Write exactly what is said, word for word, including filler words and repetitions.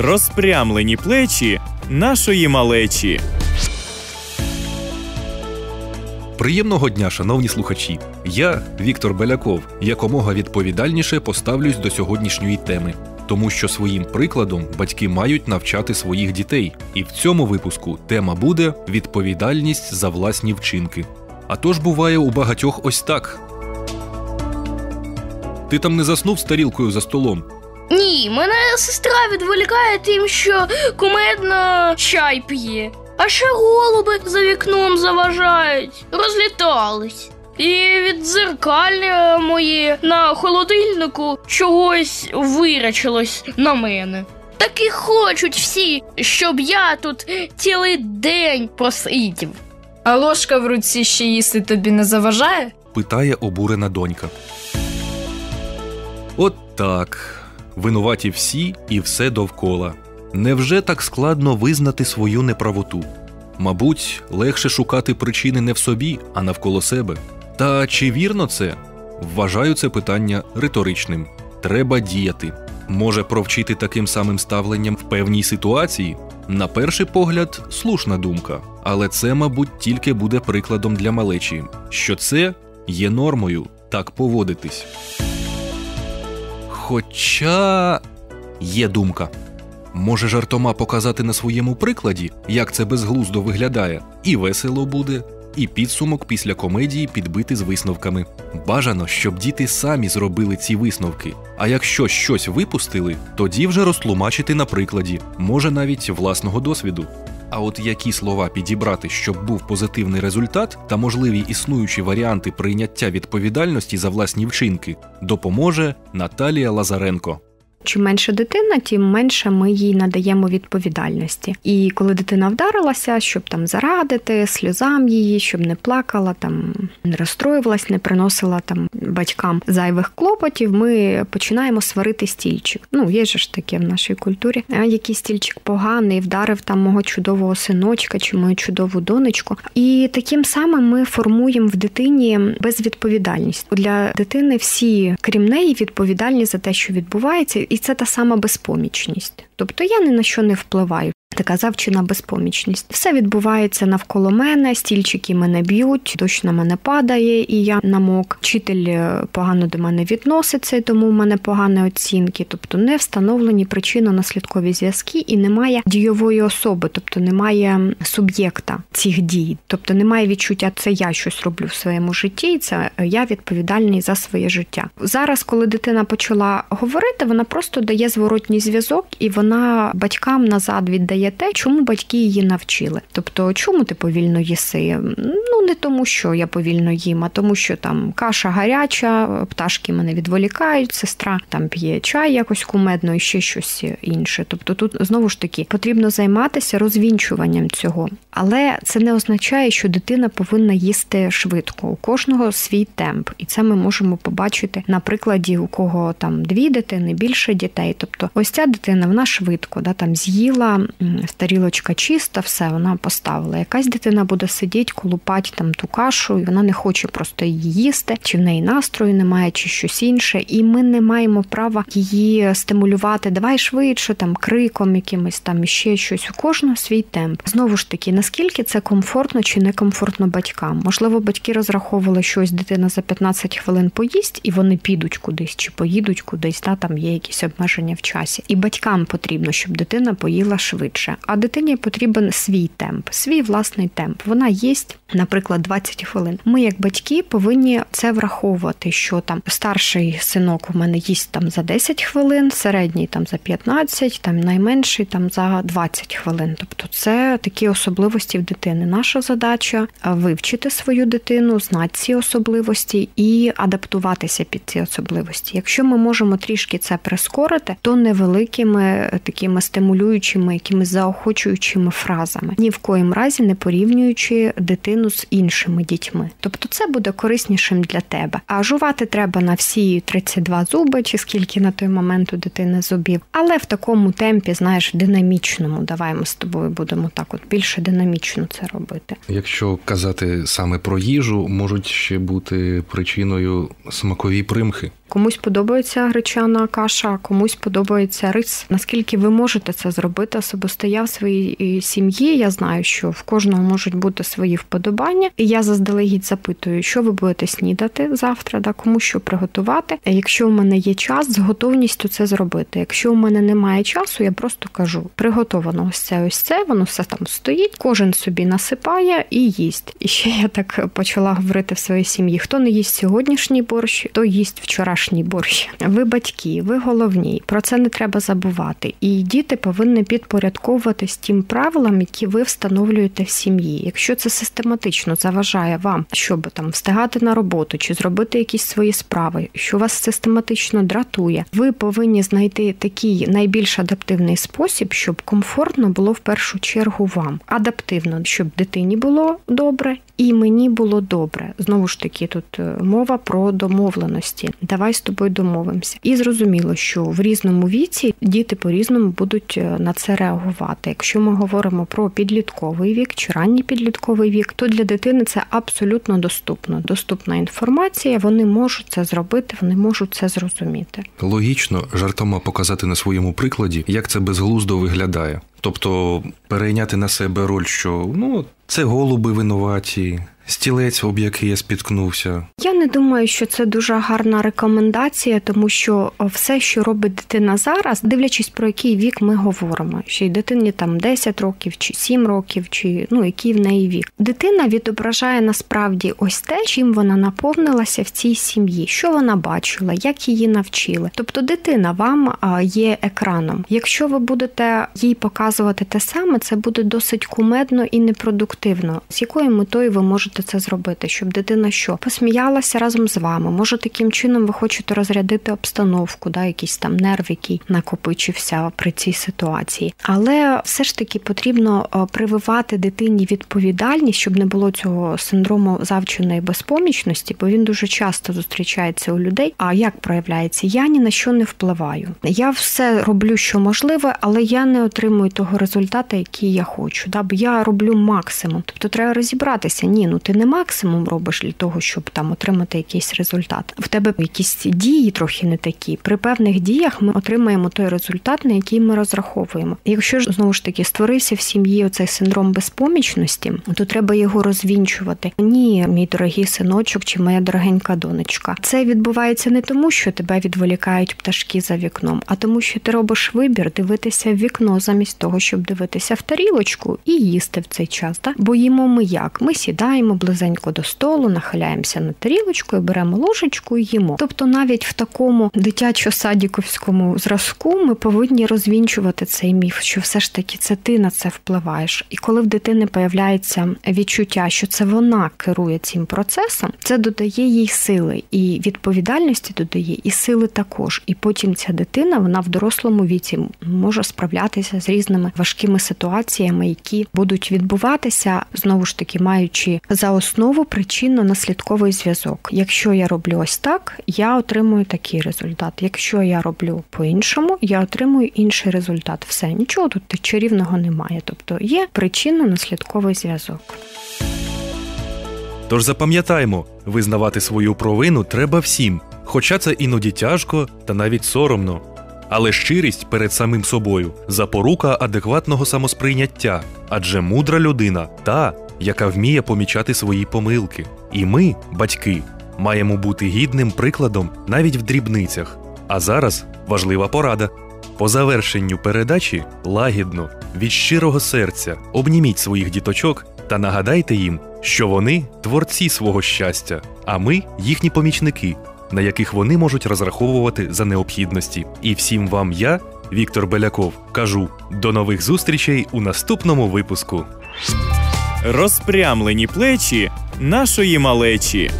Розпрямлені плечі нашої малечі. Приємного дня, шановні слухачі! Я, Віктор Беляков, якомога відповідальніше поставлюсь до сьогоднішньої теми. Тому що своїм прикладом батьки мають навчати своїх дітей. І в цьому випуску тема буде «Відповідальність за власні вчинки». А то ж буває у багатьох ось так. Ти там не заснув з тарілкою за столом? Ні, мене сестра відволікає тим, що кумедно чай п'є. А ще голуби за вікном заважають, розлітались. І від дзеркалля моє на холодильнику чогось вирячилось на мене. Так і хочуть всі, щоб я тут цілий день просидів. А ложка в руці ще їсти тобі не заважає? Питає обурена донька. От так. Винуваті всі і все довкола. Невже так складно визнати свою неправоту? Мабуть, легше шукати причини не в собі, а навколо себе. Та чи вірно це? Вважаю це питання риторичним. Треба діяти. Може провчити таким самим ставленням в певній ситуації? На перший погляд, слушна думка. Але це, мабуть, тільки буде прикладом для малечі. Що це є нормою так поводитись. Хоча є думка. Може жартома показати на своєму прикладі, як це безглуздо виглядає, і весело буде, і підсумок після комедії підбити з висновками. Бажано, щоб діти самі зробили ці висновки, а якщо щось випустили, тоді вже розтлумачити на прикладі, може навіть власного досвіду. А от які слова підібрати, щоб був позитивний результат та можливі існуючі варіанти прийняття відповідальності за власні вчинки, допоможе Наталія Лазаренко. Чим менше дитина, тим менше ми їй надаємо відповідальності. І коли дитина вдарилася, щоб там зарадити, сльозам її, щоб не плакала, там не розстроювалась, не приносила там батькам зайвих клопотів, ми починаємо сварити стільчик. Ну, є ж таке в нашій культурі. А який стільчик поганий, вдарив там мого чудового синочка чи мою чудову донечку. І таким самим ми формуємо в дитині безвідповідальність. Для дитини всі, крім неї, відповідальні за те, що відбувається. І це та сама безпомічність. Тобто я ні на що не впливаю. Така завчена безпомічність. Все відбувається навколо мене, стільчики мене б'ють, дощ на мене падає і я намок. Вчитель погано до мене відноситься, і тому в мене погані оцінки. Тобто не встановлені причинно-наслідкові зв'язки і немає дійової особи, тобто немає суб'єкта цих дій. Тобто немає відчуття, це я щось роблю в своєму житті, і це я відповідальний за своє життя. Зараз, коли дитина почала говорити, вона просто дає зворотній зв'язок і вона батькам назад віддає те, чому батьки її навчили. Тобто, чому ти повільно їси? Ну, не тому, що я повільно їм, а тому, що там каша гаряча, пташки мене відволікають, сестра там п'є чай якось кумедно і ще щось інше. Тобто, тут, знову ж таки, потрібно займатися розвінчуванням цього. Але це не означає, що дитина повинна їсти швидко. У кожного свій темп. І це ми можемо побачити на прикладі, у кого там дві дитини, більше дітей. Тобто, ось ця дитина, вона швидко, да, там з'їла, тарілочка чиста, все, вона поставила. Якась дитина буде сидіти, колупати там ту кашу, і вона не хоче просто її їсти, чи в неї настрою немає, чи щось інше. І ми не маємо права її стимулювати, давай швидше, там, криком якимось, там, ще щось. У кожного свій темп. Знову ж таки, наскільки це комфортно чи некомфортно батькам? Можливо, батьки розраховували, що ось дитина за п'ятнадцять хвилин поїсть, і вони підуть кудись, чи поїдуть кудись, та, там є якісь обмеження в часі. І батькам потрібно, щоб дитина поїла швидше. А дитині потрібен свій темп, свій власний темп. Вона їсть, наприклад, двадцять хвилин. Ми, як батьки, повинні це враховувати, що там старший синок у мене їсть там за десять хвилин, середній там за п'ятнадцять, там найменший там за двадцять хвилин. Тобто це такі особливості в дитини. Наша задача вивчити свою дитину, знати ці особливості і адаптуватися під ці особливості. Якщо ми можемо трішки це прискорити, то невеликими такими стимулюючими, якими заохочуючими фразами, ні в коїм разі не порівнюючи дитину з іншими дітьми. Тобто це буде кориснішим для тебе. А жувати треба на всі тридцять два зуби, чи скільки на той момент у дитини зубів. Але в такому темпі, знаєш, динамічному. Давай ми з тобою будемо так от більше динамічно це робити. Якщо казати саме про їжу, можуть ще бути причиною смакові примхи. Комусь подобається гречана каша, комусь подобається рис. Наскільки ви можете це зробити особисто? Я в своїй сім'ї, я знаю, що в кожного можуть бути свої вподобання. І я заздалегідь запитую, що ви будете снідати завтра, да, кому що приготувати. Якщо у мене є час, з готовністю це зробити. Якщо у мене немає часу, я просто кажу, приготовано ось це, ось це, воно все там стоїть, кожен собі насипає і їсть. І ще я так почала говорити в своїй сім'ї, хто не їсть сьогоднішній борщ, то їсть вчорашній борщ. Ви батьки, ви головні, про це не треба забувати. І діти повинні підпорядковуватись тим правилам, які ви встановлюєте в сім'ї. Якщо це систематично заважає вам, щоб там встигати на роботу чи зробити якісь свої справи, що вас систематично дратує, ви повинні знайти такий найбільш адаптивний спосіб, щоб комфортно було в першу чергу вам. Адаптивно, щоб дитині було добре і мені було добре. Знову ж таки, тут мова про домовленості. Давай з тобою домовимося. І зрозуміло, що в різному віці діти по-різному будуть на це реагувати. Якщо ми говоримо про підлітковий вік чи ранній підлітковий вік, то для дитини це абсолютно доступно. Доступна інформація, вони можуть це зробити, вони можуть це зрозуміти. Логічно жартома показати на своєму прикладі, як це безглуздо виглядає. Тобто перейняти на себе роль, що ну це голуби винуваті, стілець, об який я спіткнувся. Я не думаю, що це дуже гарна рекомендація, тому що все, що робить дитина зараз, дивлячись про який вік ми говоримо, що й дитині там десять років, чи сім років, чи ну який в неї вік. Дитина відображає насправді ось те, чим вона наповнилася в цій сім'ї, що вона бачила, як її навчили. Тобто дитина вам є екраном. Якщо ви будете їй показувати те саме, це буде досить кумедно і непродуктивно. З якою метою ви можете це зробити, щоб дитина що? Посміялася разом з вами. Може, таким чином ви хочете розрядити обстановку, да, якийсь там нерв, який накопичився при цій ситуації. Але все ж таки потрібно прививати дитині відповідальність, щоб не було цього синдрому завченої безпомічності, бо він дуже часто зустрічається у людей. А як проявляється? Я ні на що не впливаю. Я все роблю, що можливе, але я не отримую того результату, який я хочу. Да, бо я роблю максимум. Тобто треба розібратися. Ні, ну ти не максимум робиш для того, щоб там отримати якийсь результат. В тебе якісь дії трохи не такі. При певних діях ми отримаємо той результат, на який ми розраховуємо. Якщо ж, знову ж таки, створився в сім'ї оцей синдром безпомічності, то треба його розвінчувати. Ні, мій дорогий синочок чи моя дорогенька донечка. Це відбувається не тому, що тебе відволікають пташки за вікном, а тому, що ти робиш вибір дивитися в вікно замість того, щоб дивитися в тарілочку і їсти в цей час. Так? Бо їмо ми як? Ми сідаємо близенько до столу, нахиляємося над тарілочкою, беремо ложечку і їмо. Тобто навіть в такому дитячо-садіковському зразку ми повинні розвінчувати цей міф, що все ж таки це ти на це впливаєш. І коли в дитини появляється відчуття, що це вона керує цим процесом, це додає їй сили, і відповідальності додає, і сили також. І потім ця дитина, вона в дорослому віці може справлятися з різними важкими ситуаціями, які будуть відбуватися, знову ж таки, маючи за основу причинно-наслідковий зв'язок. Якщо я роблю ось так, я отримую такий результат. Якщо я роблю по-іншому, я отримую інший результат. Все, нічого тут чарівного немає. Тобто є причинно-наслідковий зв'язок. Тож запам'ятаймо, визнавати свою провину треба всім, хоча це іноді тяжко та навіть соромно. Але щирість перед самим собою – запорука адекватного самосприйняття, адже мудра людина – та, яка вміє помічати свої помилки. І ми, батьки, маємо бути гідним прикладом навіть в дрібницях. А зараз важлива порада. По завершенню передачі лагідно, від щирого серця обніміть своїх діточок та нагадайте їм, що вони – творці свого щастя, а ми – їхні помічники, на яких вони можуть розраховувати за необхідності. І всім вам я, Віктор Беляков, кажу до нових зустрічей у наступному випуску. Розпрямлені плечі нашої малечі.